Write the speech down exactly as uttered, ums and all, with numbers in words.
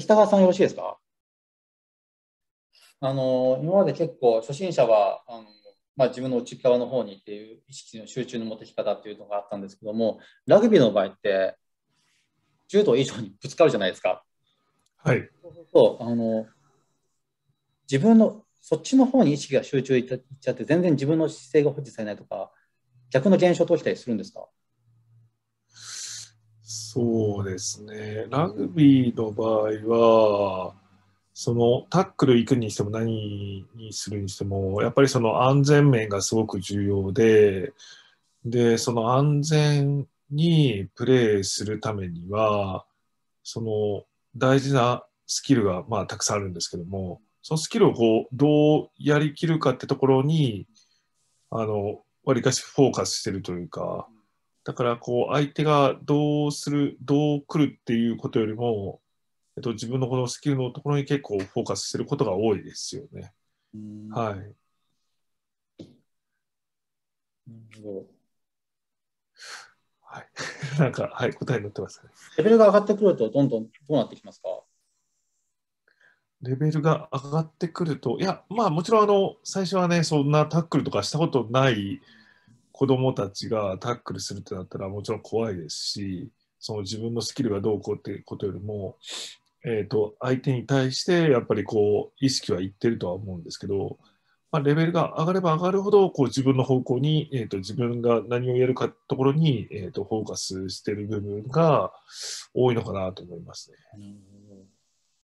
北川さんよろしいですか？あの今まで結構初心者はあの、まあ、自分の内側の方にっていう意識の集中の持ってき方っていうのがあったんですけども、ラグビーの場合ってじゅうど以上にぶつかるじゃないですか。はい、そうするとあの自分のそっちの方に意識が集中いっちゃって全然自分の姿勢が保持されないとか逆の現象と起きたりするんですか？そうですね、ラグビーの場合はそのタックル行くにしても何にするにしてもやっぱりその安全面がすごく重要で、でその安全にプレーするためにはその大事なスキルがまあたくさんあるんですけども、そのスキルをこうどうやりきるかってところにあのわりかしフォーカスしてるというか、だからこう相手がどうするどう来るっていうことよりもえっと、自分のこのスキルのところに結構フォーカスしてることが多いですよね。はい。はい。なんか、はい、答えになってますね。レベルが上がってくると、どんどんどうなってきますか？レベルが上がってくると、いや、まあもちろんあの、最初はね、そんなタックルとかしたことない子供たちがタックルするってなったら、もちろん怖いですし、その自分のスキルがどうこうっていうことよりも、えーと、相手に対してやっぱりこう意識はいってるとは思うんですけど、まあ、レベルが上がれば上がるほどこう自分の方向に、えーと、自分が何をやるかところに、えーと、フォーカスしてる部分が多いのかなと思いますね。